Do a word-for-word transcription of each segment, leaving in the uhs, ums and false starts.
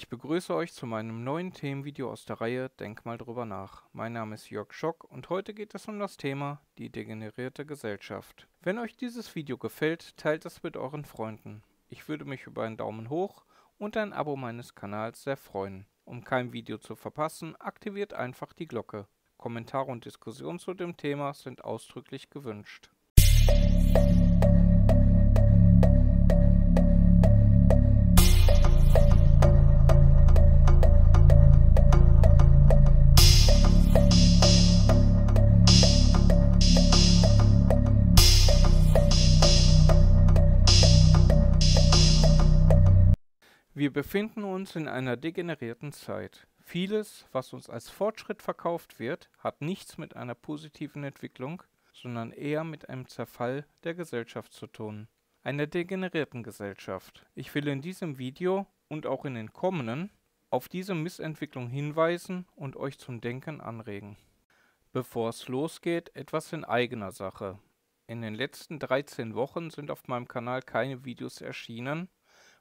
Ich begrüße euch zu meinem neuen Themenvideo aus der Reihe Denk mal drüber nach. Mein Name ist Jörg Schock und heute geht es um das Thema die degenerierte Gesellschaft. Wenn euch dieses Video gefällt, teilt es mit euren Freunden. Ich würde mich über einen Daumen hoch und ein Abo meines Kanals sehr freuen. Um kein Video zu verpassen, aktiviert einfach die Glocke. Kommentare und Diskussionen zu dem Thema sind ausdrücklich gewünscht. Wir befinden uns in einer degenerierten Zeit. Vieles, was uns als Fortschritt verkauft wird, hat nichts mit einer positiven Entwicklung, sondern eher mit einem Zerfall der Gesellschaft zu tun. Einer degenerierten Gesellschaft. Ich will in diesem Video und auch in den kommenden auf diese Missentwicklung hinweisen und euch zum Denken anregen. Bevor es losgeht, etwas in eigener Sache. In den letzten dreizehn Wochen sind auf meinem Kanal keine Videos erschienen,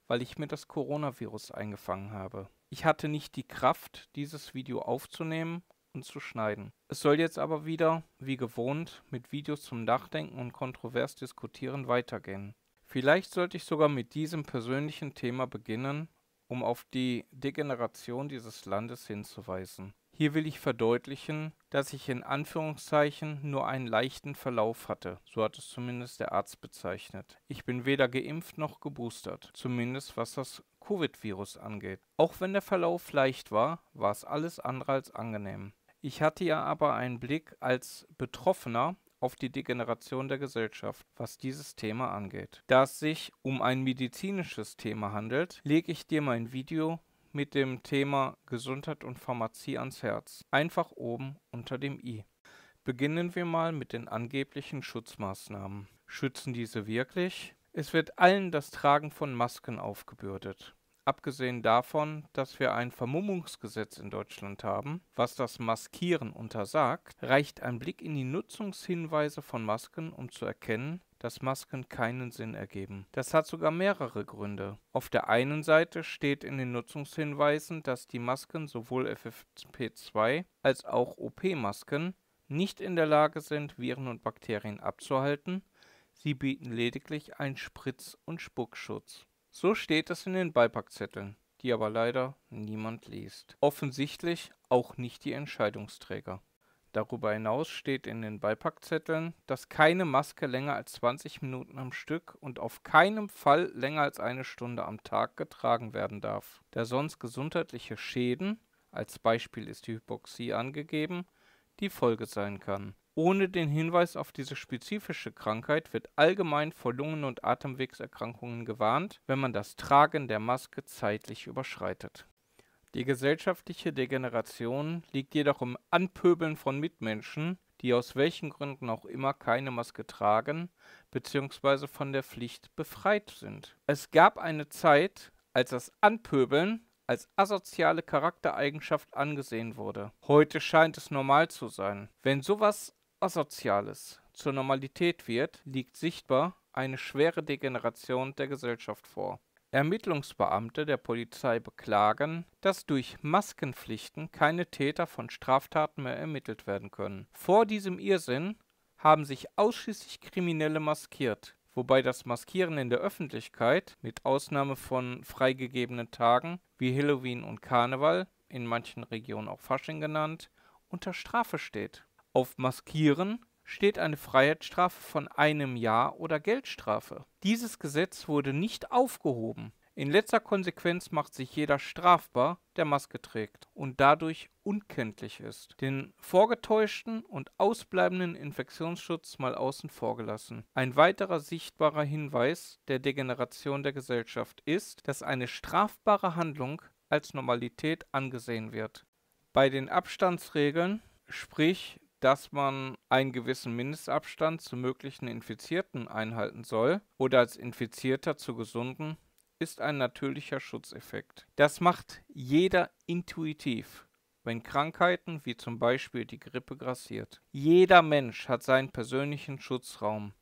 weil ich mir das Coronavirus eingefangen habe. Ich hatte nicht die Kraft, dieses Video aufzunehmen und zu schneiden. Es soll jetzt aber wieder, wie gewohnt, mit Videos zum Nachdenken und kontrovers diskutieren weitergehen. Vielleicht sollte ich sogar mit diesem persönlichen Thema beginnen, um auf die Degeneration dieses Landes hinzuweisen. Hier will ich verdeutlichen, dass ich in Anführungszeichen nur einen leichten Verlauf hatte, so hat es zumindest der Arzt bezeichnet. Ich bin weder geimpft noch geboostert, zumindest was das Covid-Virus angeht. Auch wenn der Verlauf leicht war, war es alles andere als angenehm. Ich hatte ja aber einen Blick als Betroffener auf die Degeneration der Gesellschaft, was dieses Thema angeht. Da es sich um ein medizinisches Thema handelt, lege ich dir mein Video mit dem Thema Gesundheit und Pharmazie ans Herz, einfach oben unter dem i. Beginnen wir mal mit den angeblichen Schutzmaßnahmen. Schützen diese wirklich? Es wird allen das Tragen von Masken aufgebürdet. Abgesehen davon, dass wir ein Vermummungsgesetz in Deutschland haben, was das Maskieren untersagt, reicht ein Blick in die Nutzungshinweise von Masken, um zu erkennen, dass Masken keinen Sinn ergeben. Das hat sogar mehrere Gründe. Auf der einen Seite steht in den Nutzungshinweisen, dass die Masken sowohl F F P zwei als auch O P-Masken nicht in der Lage sind, Viren und Bakterien abzuhalten. Sie bieten lediglich einen Spritz- und Spuckschutz. So steht es in den Beipackzetteln, die aber leider niemand liest. Offensichtlich auch nicht die Entscheidungsträger. Darüber hinaus steht in den Beipackzetteln, dass keine Maske länger als zwanzig Minuten am Stück und auf keinen Fall länger als eine Stunde am Tag getragen werden darf, da sonst gesundheitliche Schäden, als Beispiel ist die Hypoxie angegeben, die Folge sein kann. Ohne den Hinweis auf diese spezifische Krankheit wird allgemein vor Lungen- und Atemwegserkrankungen gewarnt, wenn man das Tragen der Maske zeitlich überschreitet. Die gesellschaftliche Degeneration liegt jedoch im Anpöbeln von Mitmenschen, die aus welchen Gründen auch immer keine Maske tragen bzw. von der Pflicht befreit sind. Es gab eine Zeit, als das Anpöbeln als asoziale Charaktereigenschaft angesehen wurde. Heute scheint es normal zu sein. Wenn sowas Asoziales zur Normalität wird, liegt sichtbar eine schwere Degeneration der Gesellschaft vor. Ermittlungsbeamte der Polizei beklagen, dass durch Maskenpflichten keine Täter von Straftaten mehr ermittelt werden können. Vor diesem Irrsinn haben sich ausschließlich Kriminelle maskiert, wobei das Maskieren in der Öffentlichkeit, mit Ausnahme von freigegebenen Tagen wie Halloween und Karneval, in manchen Regionen auch Fasching genannt, unter Strafe steht. Auf Maskieren steht eine Freiheitsstrafe von einem Jahr oder Geldstrafe. Dieses Gesetz wurde nicht aufgehoben. In letzter Konsequenz macht sich jeder strafbar, der Maske trägt und dadurch unkenntlich ist. Den vorgetäuschten und ausbleibenden Infektionsschutz mal außen vor gelassen. Ein weiterer sichtbarer Hinweis der Degeneration der Gesellschaft ist, dass eine strafbare Handlung als Normalität angesehen wird. Bei den Abstandsregeln, sprich dass man einen gewissen Mindestabstand zu möglichen Infizierten einhalten soll oder als Infizierter zu Gesunden, ist ein natürlicher Schutzeffekt. Das macht jeder intuitiv, wenn Krankheiten wie zum Beispiel die Grippe grassiert. Jeder Mensch hat seinen persönlichen Schutzraum,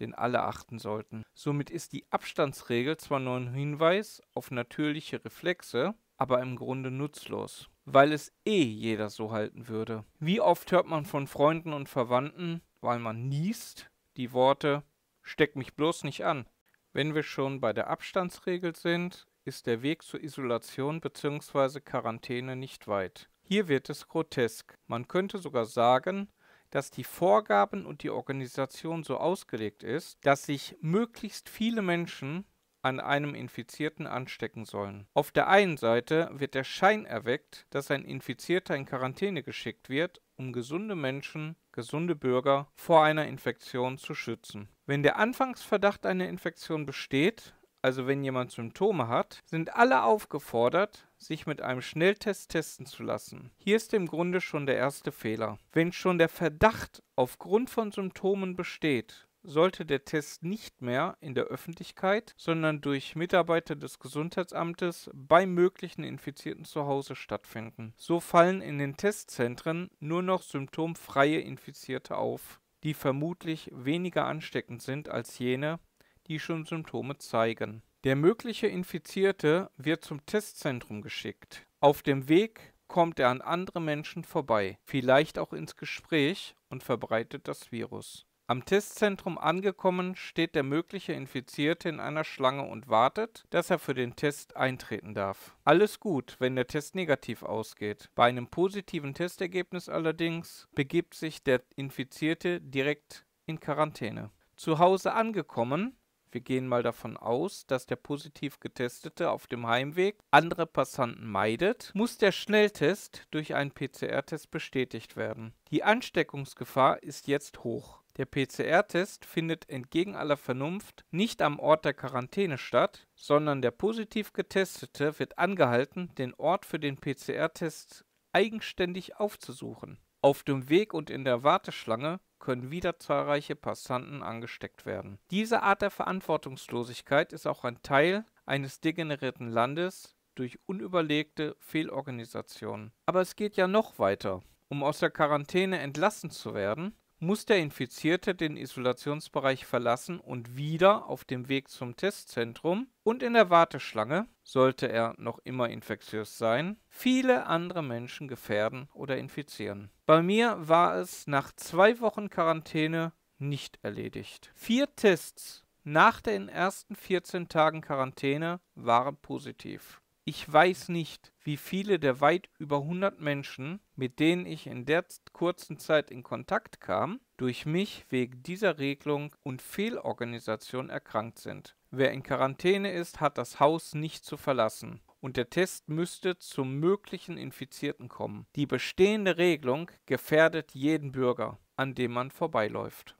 den alle achten sollten. Somit ist die Abstandsregel zwar nur ein Hinweis auf natürliche Reflexe, aber im Grunde nutzlos, weil es eh jeder so halten würde. Wie oft hört man von Freunden und Verwandten, weil man niest, die Worte, steck mich bloß nicht an. Wenn wir schon bei der Abstandsregel sind, ist der Weg zur Isolation bzw. Quarantäne nicht weit. Hier wird es grotesk. Man könnte sogar sagen, dass die Vorgaben und die Organisation so ausgelegt ist, dass sich möglichst viele Menschen an einem Infizierten anstecken sollen. Auf der einen Seite wird der Schein erweckt, dass ein Infizierter in Quarantäne geschickt wird, um gesunde Menschen, gesunde Bürger vor einer Infektion zu schützen. Wenn der Anfangsverdacht einer Infektion besteht, also wenn jemand Symptome hat, sind alle aufgefordert, sich mit einem Schnelltest testen zu lassen. Hier ist im Grunde schon der erste Fehler. Wenn schon der Verdacht aufgrund von Symptomen besteht, sollte der Test nicht mehr in der Öffentlichkeit, sondern durch Mitarbeiter des Gesundheitsamtes bei möglichen Infizierten zu Hause stattfinden. So fallen in den Testzentren nur noch symptomfreie Infizierte auf, die vermutlich weniger ansteckend sind als jene, die schon Symptome zeigen. Der mögliche Infizierte wird zum Testzentrum geschickt. Auf dem Weg kommt er an andere Menschen vorbei, vielleicht auch ins Gespräch und verbreitet das Virus. Am Testzentrum angekommen steht der mögliche Infizierte in einer Schlange und wartet, dass er für den Test eintreten darf. Alles gut, wenn der Test negativ ausgeht. Bei einem positiven Testergebnis allerdings begibt sich der Infizierte direkt in Quarantäne. Zu Hause angekommen, wir gehen mal davon aus, dass der positiv Getestete auf dem Heimweg andere Passanten meidet, muss der Schnelltest durch einen P C R-Test bestätigt werden. Die Ansteckungsgefahr ist jetzt hoch. Der P C R-Test findet entgegen aller Vernunft nicht am Ort der Quarantäne statt, sondern der positiv Getestete wird angehalten, den Ort für den P C R-Test eigenständig aufzusuchen. Auf dem Weg und in der Warteschlange können wieder zahlreiche Passanten angesteckt werden. Diese Art der Verantwortungslosigkeit ist auch ein Teil eines degenerierten Landes durch unüberlegte Fehlorganisationen. Aber es geht ja noch weiter. Um aus der Quarantäne entlassen zu werden, muss der Infizierte den Isolationsbereich verlassen und wieder auf dem Weg zum Testzentrum und in der Warteschlange, sollte er noch immer infektiös sein, viele andere Menschen gefährden oder infizieren. Bei mir war es nach zwei Wochen Quarantäne nicht erledigt. Vier Tests nach den ersten vierzehn Tagen Quarantäne waren positiv. Ich weiß nicht, wie viele der weit über hundert Menschen, mit denen ich in der kurzen Zeit in Kontakt kam, durch mich wegen dieser Regelung und Fehlorganisation erkrankt sind. Wer in Quarantäne ist, hat das Haus nicht zu verlassen und der Test müsste zum möglichen Infizierten kommen. Die bestehende Regelung gefährdet jeden Bürger, an dem man vorbeiläuft.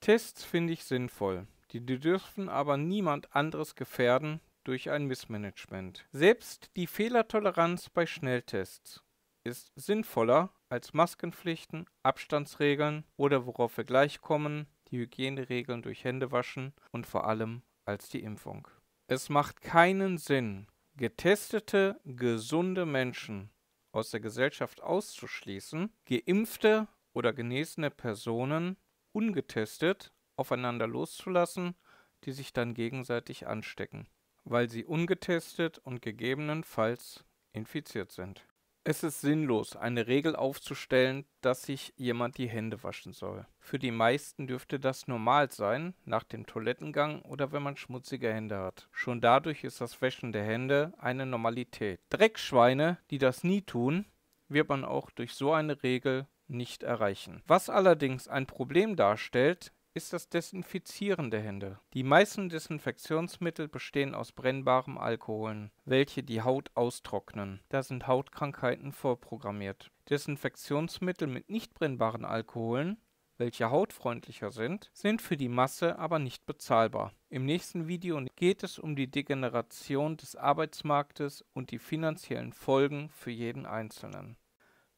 Tests finde ich sinnvoll, die dürfen aber niemand anderes gefährden durch ein Missmanagement. Selbst die Fehlertoleranz bei Schnelltests ist sinnvoller als Maskenpflichten, Abstandsregeln oder worauf wir gleich kommen, die Hygieneregeln durch Händewaschen und vor allem als die Impfung. Es macht keinen Sinn, getestete, gesunde Menschen aus der Gesellschaft auszuschließen, geimpfte oder genesene Personen ungetestet aufeinander loszulassen, die sich dann gegenseitig anstecken, weil sie ungetestet und gegebenenfalls infiziert sind. Es ist sinnlos, eine Regel aufzustellen, dass sich jemand die Hände waschen soll. Für die meisten dürfte das normal sein, nach dem Toilettengang oder wenn man schmutzige Hände hat. Schon dadurch ist das Waschen der Hände eine Normalität. Dreckschweine, die das nie tun, wird man auch durch so eine Regel nicht erreichen. Was allerdings ein Problem darstellt, ist das Desinfizieren der Hände. Die meisten Desinfektionsmittel bestehen aus brennbarem Alkoholen, welche die Haut austrocknen. Da sind Hautkrankheiten vorprogrammiert. Desinfektionsmittel mit nicht brennbaren Alkoholen, welche hautfreundlicher sind, sind für die Masse aber nicht bezahlbar. Im nächsten Video geht es um die Degeneration des Arbeitsmarktes und die finanziellen Folgen für jeden Einzelnen.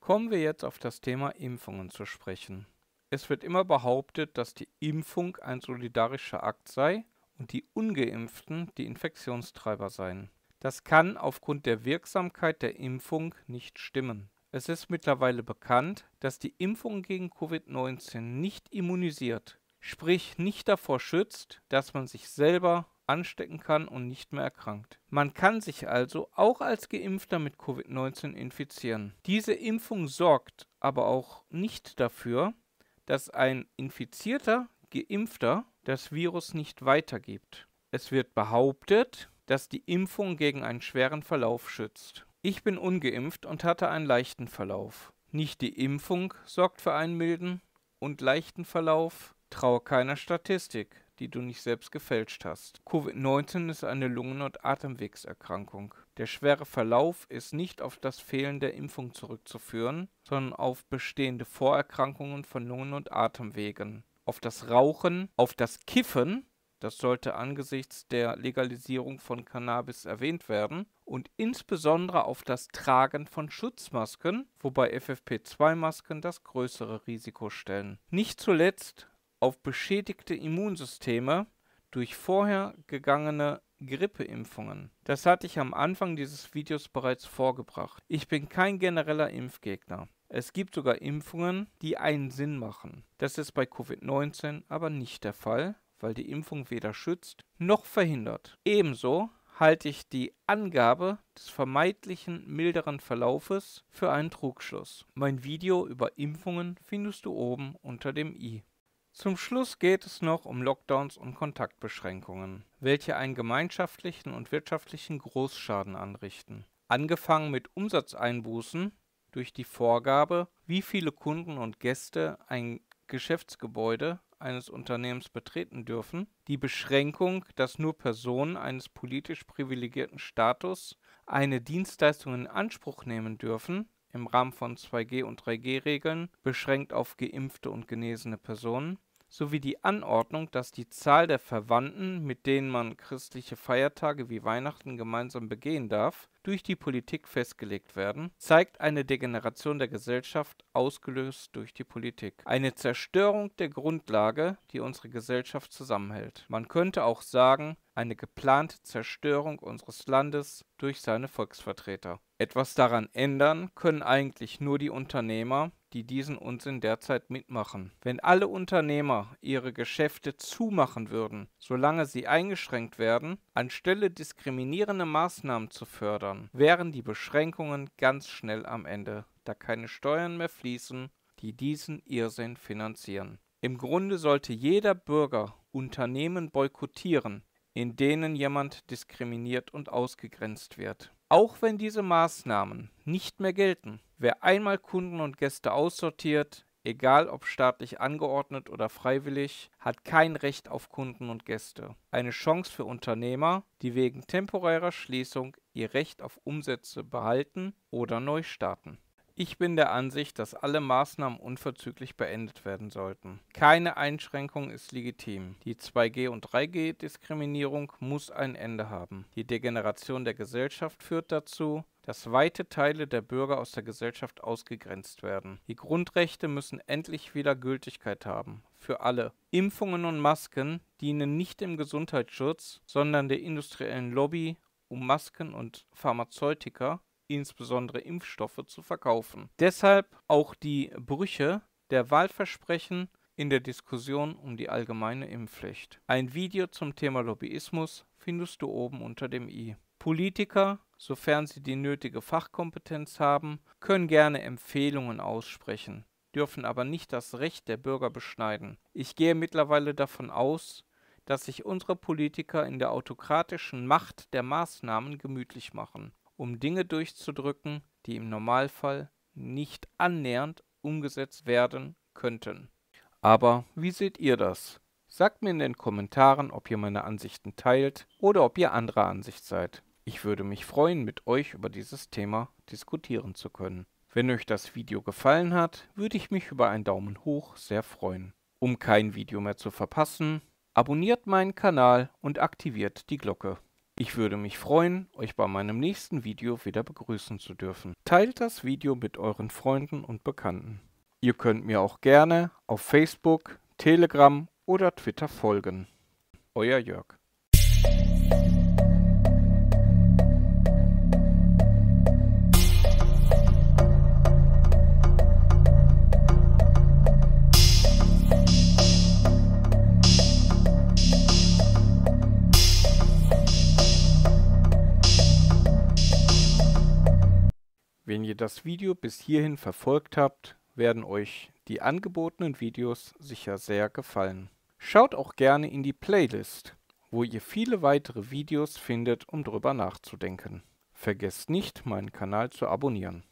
Kommen wir jetzt auf das Thema Impfungen zu sprechen. Es wird immer behauptet, dass die Impfung ein solidarischer Akt sei und die Ungeimpften die Infektionstreiber seien. Das kann aufgrund der Wirksamkeit der Impfung nicht stimmen. Es ist mittlerweile bekannt, dass die Impfung gegen Covid neunzehn nicht immunisiert, sprich nicht davor schützt, dass man sich selber anstecken kann und nicht mehr erkrankt. Man kann sich also auch als Geimpfter mit Covid neunzehn infizieren. Diese Impfung sorgt aber auch nicht dafür, dass ein infizierter Geimpfter das Virus nicht weitergibt. Es wird behauptet, dass die Impfung gegen einen schweren Verlauf schützt. Ich bin ungeimpft und hatte einen leichten Verlauf. Nicht die Impfung sorgt für einen milden und leichten Verlauf. Traue keiner Statistik, die du nicht selbst gefälscht hast. Covid neunzehn ist eine Lungen- und Atemwegserkrankung. Der schwere Verlauf ist nicht auf das Fehlen der Impfung zurückzuführen, sondern auf bestehende Vorerkrankungen von Lungen- und Atemwegen, auf das Rauchen, auf das Kiffen, das sollte angesichts der Legalisierung von Cannabis erwähnt werden, und insbesondere auf das Tragen von Schutzmasken, wobei F F P zwei Masken das größere Risiko stellen. Nicht zuletzt auf beschädigte Immunsysteme durch vorher gegangene Grippeimpfungen. Das hatte ich am Anfang dieses Videos bereits vorgebracht. Ich bin kein genereller Impfgegner. Es gibt sogar Impfungen, die einen Sinn machen. Das ist bei Covid neunzehn aber nicht der Fall, weil die Impfung weder schützt noch verhindert. Ebenso halte ich die Angabe des vermeintlichen milderen Verlaufes für einen Trugschluss. Mein Video über Impfungen findest du oben unter dem i. Zum Schluss geht es noch um Lockdowns und Kontaktbeschränkungen, welche einen gemeinschaftlichen und wirtschaftlichen Großschaden anrichten. Angefangen mit Umsatzeinbußen durch die Vorgabe, wie viele Kunden und Gäste ein Geschäftsgebäude eines Unternehmens betreten dürfen, die Beschränkung, dass nur Personen eines politisch privilegierten Status eine Dienstleistung in Anspruch nehmen dürfen, im Rahmen von zwei G und drei G Regeln, beschränkt auf geimpfte und genesene Personen, sowie die Anordnung, dass die Zahl der Verwandten, mit denen man christliche Feiertage wie Weihnachten gemeinsam begehen darf, durch die Politik festgelegt werden, zeigt eine Degeneration der Gesellschaft, ausgelöst durch die Politik. Eine Zerstörung der Grundlage, die unsere Gesellschaft zusammenhält. Man könnte auch sagen, eine geplante Zerstörung unseres Landes durch seine Volksvertreter. Etwas daran ändern können eigentlich nur die Unternehmer, die diesen Unsinn derzeit mitmachen. Wenn alle Unternehmer ihre Geschäfte zumachen würden, solange sie eingeschränkt werden, anstelle diskriminierende Maßnahmen zu fördern, wären die Beschränkungen ganz schnell am Ende, da keine Steuern mehr fließen, die diesen Irrsinn finanzieren. Im Grunde sollte jeder Bürger Unternehmen boykottieren, in denen jemand diskriminiert und ausgegrenzt wird. Auch wenn diese Maßnahmen nicht mehr gelten, wer einmal Kunden und Gäste aussortiert, egal ob staatlich angeordnet oder freiwillig, hat kein Recht auf Kunden und Gäste. Eine Chance für Unternehmer, die wegen temporärer Schließung ihr Recht auf Umsätze behalten oder neu starten. Ich bin der Ansicht, dass alle Maßnahmen unverzüglich beendet werden sollten. Keine Einschränkung ist legitim. Die zwei G- und drei G Diskriminierung muss ein Ende haben. Die Degeneration der Gesellschaft führt dazu, dass weite Teile der Bürger aus der Gesellschaft ausgegrenzt werden. Die Grundrechte müssen endlich wieder Gültigkeit haben. Für alle. Impfungen und Masken dienen nicht dem Gesundheitsschutz, sondern der industriellen Lobby, um Masken und Pharmazeutika, insbesondere Impfstoffe, zu verkaufen. Deshalb auch die Brüche der Wahlversprechen in der Diskussion um die allgemeine Impfpflicht. Ein Video zum Thema Lobbyismus findest du oben unter dem i. Politiker, sofern sie die nötige Fachkompetenz haben, können gerne Empfehlungen aussprechen, dürfen aber nicht das Recht der Bürger beschneiden. Ich gehe mittlerweile davon aus, dass sich unsere Politiker in der autokratischen Macht der Maßnahmen gemütlich machen, um Dinge durchzudrücken, die im Normalfall nicht annähernd umgesetzt werden könnten. Aber wie seht ihr das? Sagt mir in den Kommentaren, ob ihr meine Ansichten teilt oder ob ihr anderer Ansicht seid. Ich würde mich freuen, mit euch über dieses Thema diskutieren zu können. Wenn euch das Video gefallen hat, würde ich mich über einen Daumen hoch sehr freuen. Um kein Video mehr zu verpassen, abonniert meinen Kanal und aktiviert die Glocke. Ich würde mich freuen, euch bei meinem nächsten Video wieder begrüßen zu dürfen. Teilt das Video mit euren Freunden und Bekannten. Ihr könnt mir auch gerne auf Facebook, Telegram oder Twitter folgen. Euer Jörg. Wenn ihr das Video bis hierhin verfolgt habt, werden euch die angebotenen Videos sicher sehr gefallen. Schaut auch gerne in die Playlist, wo ihr viele weitere Videos findet, um drüber nachzudenken. Vergesst nicht, meinen Kanal zu abonnieren.